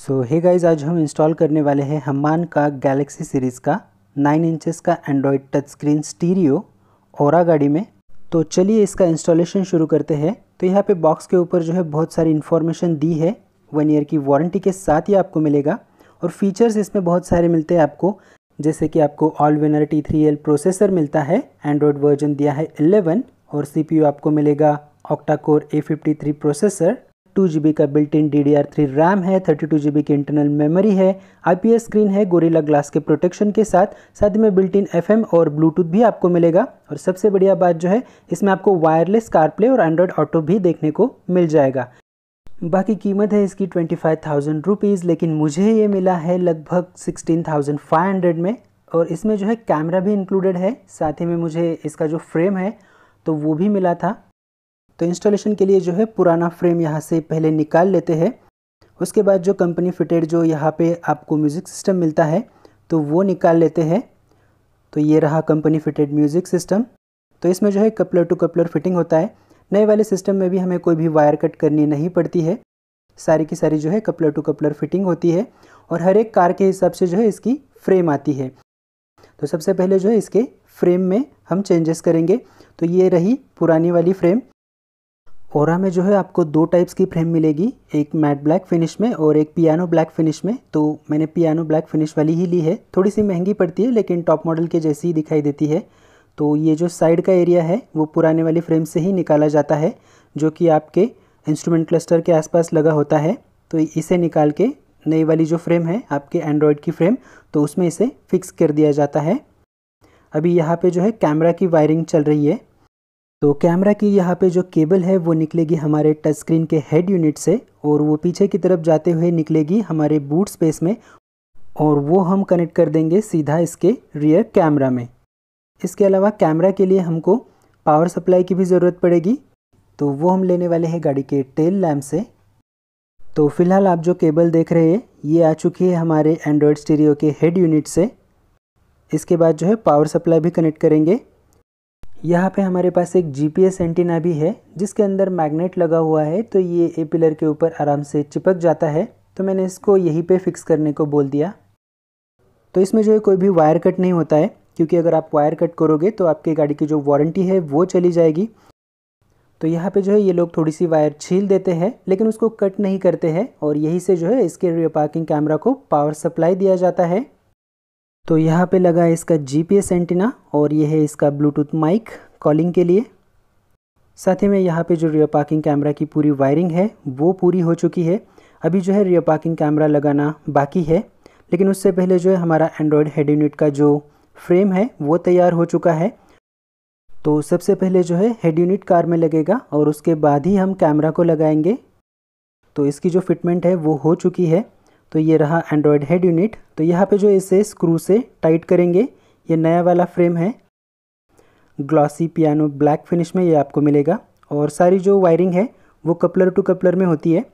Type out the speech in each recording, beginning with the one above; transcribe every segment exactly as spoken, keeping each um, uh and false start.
सो hey guys, आज हम install करने वाले हैं हुमान का गैलेक्सी सीरीज़ का नाइन इंचेस का Android touch screen stereo Aura गाड़ी में। तो चलिए इसका इंस्टॉलेशन शुरू करते हैं। तो यहाँ पे बॉक्स के ऊपर जो है बहुत सारी इन्फॉर्मेशन दी है, वन ईयर की वारंटी के साथ ही आपको मिलेगा। और फीचर्स इसमें बहुत सारे मिलते हैं आपको, जैसे कि आपको all winner T three L processor मिलता है, एंड्रॉयड वर्जन दिया है इलेवन और सीपीयू आपको मिलेगा octa-core A fifty three processor, two G B का built in D D R three RAM है, थर्टी टू जी बी की इंटरनल मेमोरी है, आई पी एस स्क्रीन है गोरिल्ला ग्लास के प्रोटेक्शन के साथ, साथ में बिल्ट इन एफ एम और ब्लूटूथ भी आपको मिलेगा। और सबसे बढ़िया बात जो है, इसमें आपको वायरलेस कारप्ले और एंड्रॉयड ऑटो भी देखने को मिल जाएगा। बाकी कीमत है इसकी ट्वेंटी फाइव थाउजेंड रुपीज़, लेकिन मुझे ये मिला है लगभग सिक्सटीन थाउजेंड फाइव हंड्रेड में। और इसमें जो है कैमरा भी इंक्लूडेड है, साथ ही में मुझे इसका जो फ्रेम है तो वो भी मिला था। तो इंस्टॉलेशन के लिए जो है पुराना फ्रेम यहाँ से पहले निकाल लेते हैं, उसके बाद जो कंपनी फिटेड जो यहाँ पे आपको म्यूज़िक सिस्टम मिलता है तो वो निकाल लेते हैं। तो ये रहा कंपनी फिटेड म्यूज़िक सिस्टम। तो इसमें जो है कपलर टू कपलर फिटिंग होता है, नए वाले सिस्टम में भी हमें कोई भी वायर कट करनी नहीं पड़ती है, सारी की सारी जो है कपलर टू कपलर फिटिंग होती है। और हर एक कार के हिसाब से जो है इसकी फ्रेम आती है। तो सबसे पहले जो है इसके फ्रेम में हम चेंजेस करेंगे। तो ये रही पुरानी वाली फ्रेम। ओरा में जो है आपको दो टाइप्स की फ्रेम मिलेगी, एक मैट ब्लैक फिनिश में और एक पियानो ब्लैक फिनिश में। तो मैंने पियानो ब्लैक फिनिश वाली ही ली है, थोड़ी सी महंगी पड़ती है लेकिन टॉप मॉडल के जैसी ही दिखाई देती है। तो ये जो साइड का एरिया है वो पुराने वाली फ्रेम से ही निकाला जाता है, जो कि आपके इंस्ट्रूमेंट क्लस्टर के आसपास लगा होता है। तो इसे निकाल के नई वाली जो फ्रेम है आपके एंड्रॉयड की फ्रेम, तो उसमें इसे फिक्स कर दिया जाता है। अभी यहाँ पर जो है कैमरा की वायरिंग चल रही है। तो कैमरा की यहाँ पे जो केबल है वो निकलेगी हमारे टच स्क्रीन के हेड यूनिट से, और वो पीछे की तरफ जाते हुए निकलेगी हमारे बूट स्पेस में, और वो हम कनेक्ट कर देंगे सीधा इसके रियर कैमरा में। इसके अलावा कैमरा के लिए हमको पावर सप्लाई की भी ज़रूरत पड़ेगी, तो वो हम लेने वाले हैं गाड़ी के टेल लैम्प से। तो फिलहाल आप जो केबल देख रहे हैं ये आ चुकी है हमारे एंड्रॉयड स्टीरियो के हेड यूनिट से। इसके बाद जो है पावर सप्लाई भी कनेक्ट करेंगे। यहाँ पे हमारे पास एक जी पी एस एंटीना भी है, जिसके अंदर मैग्नेट लगा हुआ है, तो ये ए पिलर के ऊपर आराम से चिपक जाता है। तो मैंने इसको यहीं पे फिक्स करने को बोल दिया। तो इसमें जो है कोई भी वायर कट नहीं होता है, क्योंकि अगर आप वायर कट करोगे तो आपके गाड़ी की जो वारंटी है वो चली जाएगी। तो यहाँ पे जो है ये लोग थोड़ी सी वायर छील देते हैं, लेकिन उसको कट नहीं करते हैं, और यहीं से जो है इसके रियर पार्किंग कैमरा को पावर सप्लाई दिया जाता है। तो यहाँ पे लगा है इसका जी पी एस एंटीना, और ये है इसका ब्लूटूथ माइक कॉलिंग के लिए। साथ ही में यहाँ पे जो रियर पार्किंग कैमरा की पूरी वायरिंग है वो पूरी हो चुकी है। अभी जो है रियर पार्किंग कैमरा लगाना बाकी है, लेकिन उससे पहले जो है हमारा एंड्रॉयड हेड यूनिट का जो फ्रेम है वो तैयार हो चुका है। तो सबसे पहले जो है हेड यूनिट कार में लगेगा और उसके बाद ही हम कैमरा को लगाएंगे। तो इसकी जो फिटमेंट है वो हो चुकी है। तो ये रहा एंड्रॉयड हेड यूनिट। तो यहाँ पे जो इसे स्क्रू से टाइट करेंगे, ये नया वाला फ्रेम है, ग्लॉसी पियानो ब्लैक फिनिश में ये आपको मिलेगा। और सारी जो वायरिंग है वो कपलर टू कपलर में होती है।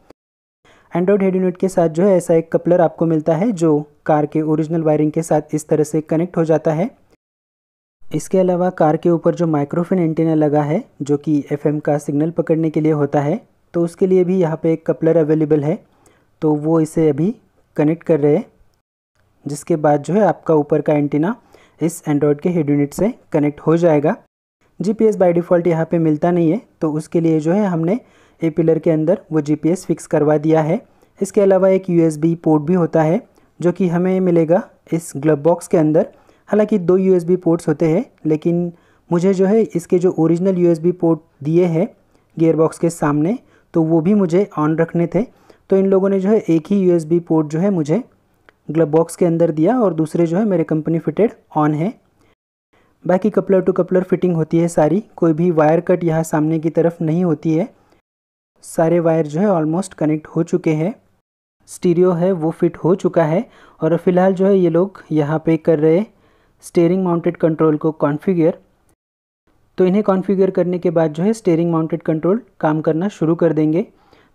एंड्रॉयड हेड यूनिट के साथ जो है ऐसा एक कपलर आपको मिलता है, जो कार के ओरिजिनल वायरिंग के साथ इस तरह से कनेक्ट हो जाता है। इसके अलावा कार के ऊपर जो माइक्रोफोन एंटीना लगा है, जो कि एफ एम का सिग्नल पकड़ने के लिए होता है, तो उसके लिए भी यहाँ पर एक कपलर अवेलेबल है। तो वो इसे अभी कनेक्ट कर रहे हैं, जिसके बाद जो है आपका ऊपर का एंटीना इस एंड्रॉयड के हेड यूनिट से कनेक्ट हो जाएगा। G P S by default यहाँ पे मिलता नहीं है, तो उसके लिए जो है हमने ए पिलर के अंदर वो जी पी एस फिक्स करवा दिया है। इसके अलावा एक यू एस बी पोर्ट भी होता है, जो कि हमें मिलेगा इस ग्लब बॉक्स के अंदर। हालाँकि दो यू एस बी पोर्ट्स होते हैं, लेकिन मुझे जो है इसके जो original U S B port दिए हैं गियर बॉक्स के सामने, तो वो भी मुझे ऑन रखने थे। तो इन लोगों ने जो है एक ही यू एस बी पोर्ट जो है मुझे ग्लब बॉक्स के अंदर दिया, और दूसरे जो है मेरे कंपनी फिटेड ऑन है। बाकी कपलर टू कपलर फिटिंग होती है सारी, कोई भी वायर कट यहाँ सामने की तरफ नहीं होती है। सारे वायर जो है ऑलमोस्ट कनेक्ट हो चुके हैं। स्टीरियो है वो फिट हो चुका है। और फिलहाल जो है ये लोग यहाँ पे कर रहे स्टीयरिंग माउंटेड कंट्रोल को कॉन्फिगर। तो इन्हें कॉन्फिगर करने के बाद जो है स्टीयरिंग माउंटेड कंट्रोल काम करना शुरू कर देंगे।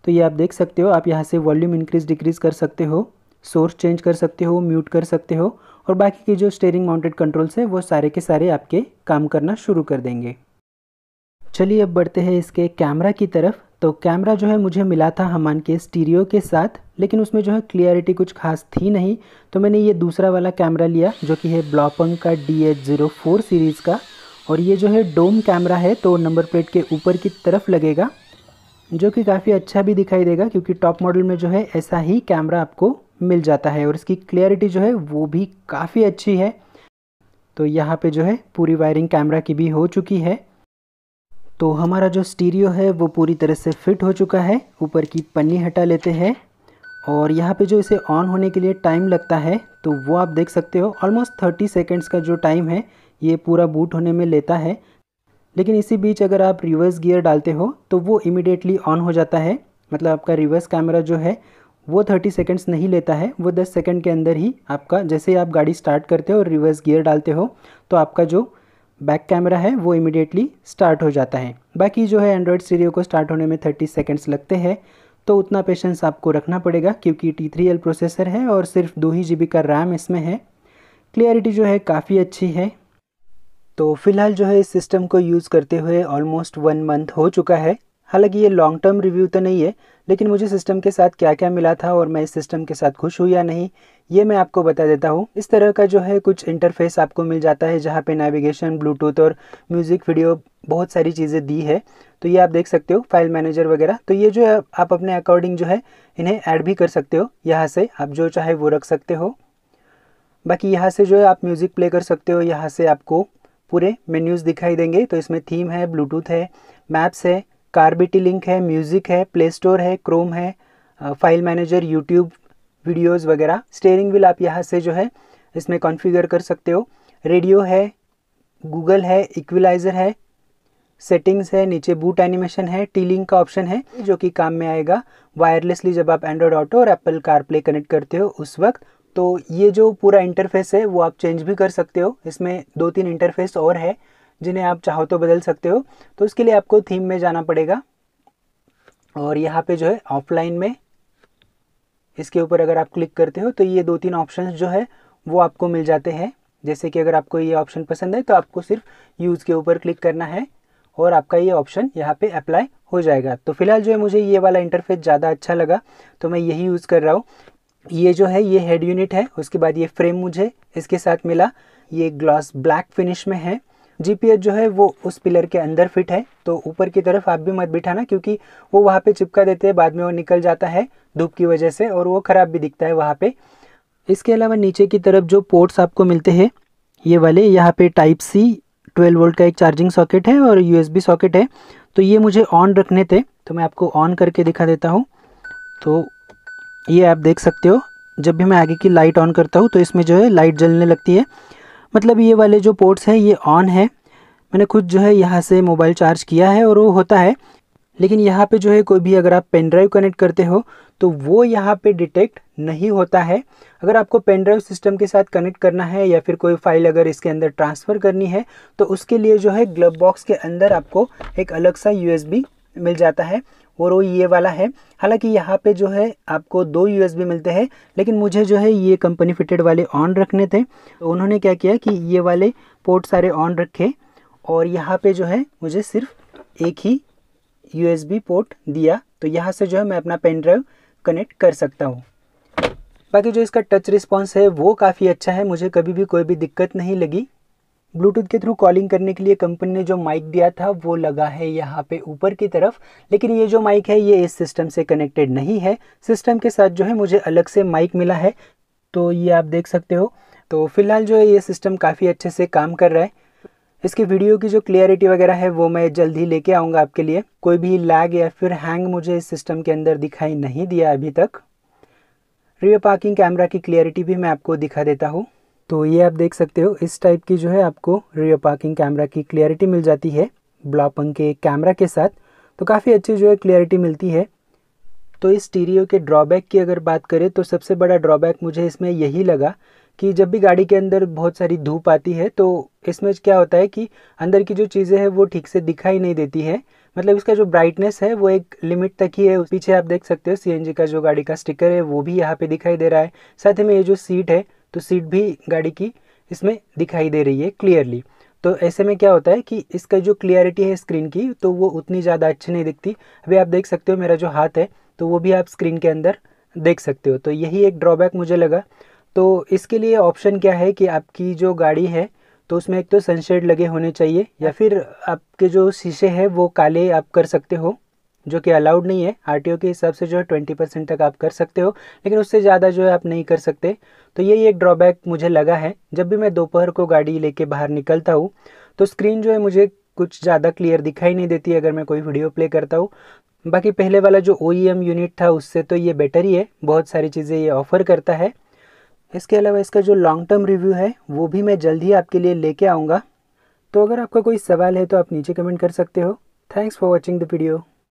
तो ये आप देख सकते हो, आप यहाँ से वॉल्यूम इंक्रीज़ डिक्रीज़ कर सकते हो, सोर्स चेंज कर सकते हो, म्यूट कर सकते हो, और बाकी के जो स्टीयरिंग माउंटेड कंट्रोल्स है वो सारे के सारे आपके काम करना शुरू कर देंगे। चलिए अब बढ़ते हैं इसके कैमरा की तरफ। तो कैमरा जो है मुझे मिला था हुमान के स्टीरियो के साथ, लेकिन उसमें जो है क्लियरिटी कुछ खास थी नहीं, तो मैंने ये दूसरा वाला कैमरा लिया जो कि है ब्लॉप का डीएच ज़ीरो फोर सीरीज़ का। और ये जो है डोम कैमरा है, तो नंबर प्लेट के ऊपर की तरफ लगेगा, जो कि काफ़ी अच्छा भी दिखाई देगा क्योंकि टॉप मॉडल में जो है ऐसा ही कैमरा आपको मिल जाता है। और इसकी क्लियरिटी जो है वो भी काफ़ी अच्छी है। तो यहाँ पे जो है पूरी वायरिंग कैमरा की भी हो चुकी है। तो हमारा जो स्टीरियो है वो पूरी तरह से फिट हो चुका है। ऊपर की पन्नी हटा लेते हैं और यहाँ पे जो इसे ऑन होने के लिए टाइम लगता है तो वो आप देख सकते हो, ऑलमोस्ट थर्टी सेकेंड्स का जो टाइम है ये पूरा बूट होने में लेता है। लेकिन इसी बीच अगर आप रिवर्स गियर डालते हो तो वो इमिडिएटली ऑन हो जाता है, मतलब आपका रिवर्स कैमरा जो है वो तीस सेकेंड्स नहीं लेता है, वो दस सेकेंड के अंदर ही आपका, जैसे ही आप गाड़ी स्टार्ट करते हो और रिवर्स गियर डालते हो तो आपका जो बैक कैमरा है वो इमिडिएटली स्टार्ट हो जाता है। बाकी जो है एंड्रॉयड स्टीरियो को स्टार्ट होने में तीस सेकेंड्स लगते हैं, तो उतना पेशेंस आपको रखना पड़ेगा क्योंकि टी थ्री एल प्रोसेसर है और सिर्फ दो ही जी बी का रैम इसमें है। क्लियरिटी जो है काफ़ी अच्छी है। तो फिलहाल जो है इस सिस्टम को यूज़ करते हुए ऑलमोस्ट वन मंथ हो चुका है। हालांकि ये लॉन्ग टर्म रिव्यू तो नहीं है, लेकिन मुझे सिस्टम के साथ क्या क्या मिला था और मैं इस सिस्टम के साथ खुश हूँ या नहीं ये मैं आपको बता देता हूँ। इस तरह का जो है कुछ इंटरफेस आपको मिल जाता है जहाँ पे नेविगेशन, ब्लूटूथ और म्यूज़िक, वीडियो, बहुत सारी चीज़ें दी है। तो ये आप देख सकते हो, फाइल मैनेजर वगैरह। तो ये जो है आप अपने अकॉर्डिंग जो है इन्हें ऐड भी कर सकते हो, यहाँ से आप जो चाहे वो रख सकते हो। बाकी यहाँ से जो है आप म्यूज़िक प्ले कर सकते हो, यहाँ से आपको पूरे मेन्यूज़ दिखाई देंगे। तो इसमें थीम है, ब्लूटूथ है, मैप्स है, कार्बिटी लिंक है, म्यूज़िक है, प्ले स्टोर है, क्रोम है, फाइल मैनेजर, यूट्यूब, वीडियोस वगैरह। स्टीयरिंग व्हील आप यहाँ से जो है इसमें कॉन्फ़िगर कर सकते हो। रेडियो है, गूगल है, इक्विलाइज़र है, सेटिंग्स है, नीचे बूट एनिमेशन है, टीलिंग का ऑप्शन है जो कि काम में आएगा वायरलेसली जब आप एंड्रॉयड ऑटो और एप्पल कारप्ले कनेक्ट करते हो उस वक्त। तो ये जो पूरा इंटरफेस है वो आप चेंज भी कर सकते हो। इसमें दो तीन इंटरफेस और है जिन्हें आप चाहो तो बदल सकते हो। तो उसके लिए आपको थीम में जाना पड़ेगा और यहाँ पे जो है ऑफलाइन में इसके ऊपर अगर आप क्लिक करते हो तो ये दो तीन ऑप्शंस जो है वो आपको मिल जाते हैं। जैसे कि अगर आपको ये ऑप्शन पसंद है तो आपको सिर्फ यूज़ के ऊपर क्लिक करना है और आपका ये ऑप्शन यहाँ पे अप्लाई हो जाएगा। तो फिलहाल जो है मुझे ये वाला इंटरफेस ज़्यादा अच्छा लगा तो मैं यही यूज़ कर रहा हूँ। ये जो है ये हेड यूनिट है, उसके बाद ये फ्रेम मुझे इसके साथ मिला, ये ग्लॉस ब्लैक फिनिश में है। जीपीएस जो है वो उस पिलर के अंदर फिट है, तो ऊपर की तरफ आप भी मत बिठाना क्योंकि वो वहाँ पे चिपका देते हैं, बाद में वो निकल जाता है धूप की वजह से और वो ख़राब भी दिखता है वहाँ पे। इसके अलावा नीचे की तरफ जो पोर्ट्स आपको मिलते हैं ये वाले, यहाँ पे टाइप सी ट्वेल्व वोल्ट का एक चार्जिंग सॉकेट है और यूएसबी सॉकेट है। तो ये मुझे ऑन रखने थे तो मैं आपको ऑन करके दिखा देता हूँ। तो ये आप देख सकते हो, जब भी मैं आगे की लाइट ऑन करता हूँ तो इसमें जो है लाइट जलने लगती है, मतलब ये वाले जो पोर्ट्स हैं ये ऑन है। मैंने खुद जो है यहाँ से मोबाइल चार्ज किया है और वो होता है। लेकिन यहाँ पे जो है कोई भी अगर आप पेन ड्राइव कनेक्ट करते हो तो वो यहाँ पे डिटेक्ट नहीं होता है। अगर आपको पेन ड्राइव सिस्टम के साथ कनेक्ट करना है या फिर कोई फाइल अगर इसके अंदर ट्रांसफ़र करनी है तो उसके लिए जो है ग्लव बॉक्स के अंदर आपको एक अलग सा यूएसबी मिल जाता है और वो ये वाला है। हालांकि यहाँ पे जो है आपको दो यूएसबी मिलते हैं, लेकिन मुझे जो है ये कंपनी फिटेड वाले ऑन रखने थे। तो उन्होंने क्या किया कि ये वाले पोर्ट सारे ऑन रखे और यहाँ पे जो है मुझे सिर्फ एक ही यूएसबी पोर्ट दिया। तो यहाँ से जो है मैं अपना पेन ड्राइव कनेक्ट कर सकता हूँ। बाकी जो इसका टच रिस्पॉन्स है वो काफ़ी अच्छा है, मुझे कभी भी कोई भी दिक्कत नहीं लगी। ब्लूटूथ के थ्रू कॉलिंग करने के लिए कंपनी ने जो माइक दिया था वो लगा है यहाँ पे ऊपर की तरफ, लेकिन ये जो माइक है ये इस सिस्टम से कनेक्टेड नहीं है। सिस्टम के साथ जो है मुझे अलग से माइक मिला है, तो ये आप देख सकते हो। तो फिलहाल जो है ये सिस्टम काफ़ी अच्छे से काम कर रहा है। इसके वीडियो की जो क्लियरिटी वगैरह है वो मैं जल्द ही लेके आऊँगा आपके लिए। कोई भी लैग या फिर हैंग मुझे इस सिस्टम के अंदर दिखाई नहीं दिया अभी तक। रियर पार्किंग कैमरा की क्लियरिटी भी मैं आपको दिखा देता हूँ। तो ये आप देख सकते हो, इस टाइप की जो है आपको रियर पार्किंग कैमरा की क्लियरिटी मिल जाती है ब्लॉप के कैमरा के साथ। तो काफ़ी अच्छी जो है क्लियरिटी मिलती है। तो इस स्टीरियो के ड्रॉबैक की अगर बात करें तो सबसे बड़ा ड्रॉबैक मुझे इसमें यही लगा कि जब भी गाड़ी के अंदर बहुत सारी धूप आती है तो इसमें क्या होता है कि अंदर की जो चीज़ें हैं वो ठीक से दिखाई नहीं देती है, मतलब इसका जो ब्राइटनेस है वो एक लिमिट तक ही है। पीछे आप देख सकते हो सीएनजी का जो गाड़ी का स्टिकर है वो भी यहाँ पर दिखाई दे रहा है। साथ ही में ये जो सीट है तो सीट भी गाड़ी की इसमें दिखाई दे रही है क्लियरली। तो ऐसे में क्या होता है कि इसका जो क्लियरिटी है स्क्रीन की तो वो उतनी ज़्यादा अच्छी नहीं दिखती। अभी आप देख सकते हो मेरा जो हाथ है तो वो भी आप स्क्रीन के अंदर देख सकते हो। तो यही एक ड्रॉबैक मुझे लगा। तो इसके लिए ऑप्शन क्या है कि आपकी जो गाड़ी है तो उसमें एक तो सनशेड लगे होने चाहिए, या फिर आपके जो शीशे हैं वो काले आप कर सकते हो, जो कि अलाउड नहीं है। आरटीओ के हिसाब से जो है ट्वेंटी परसेंट तक आप कर सकते हो, लेकिन उससे ज़्यादा जो है आप नहीं कर सकते। तो यही एक ड्रॉबैक मुझे लगा है। जब भी मैं दोपहर को गाड़ी लेके बाहर निकलता हूँ तो स्क्रीन जो है मुझे कुछ ज़्यादा क्लियर दिखाई नहीं देती अगर मैं कोई वीडियो प्ले करता हूँ। बाकी पहले वाला जो ओ ई एम यूनिट था उससे तो ये बेटर ही है, बहुत सारी चीज़ें ये ऑफ़र करता है। इसके अलावा इसका जो लॉन्ग टर्म रिव्यू है वो भी मैं जल्द ही आपके लिए लेके आऊँगा। तो अगर आपका कोई सवाल है तो आप नीचे कमेंट कर सकते हो। Thanks for watching the video.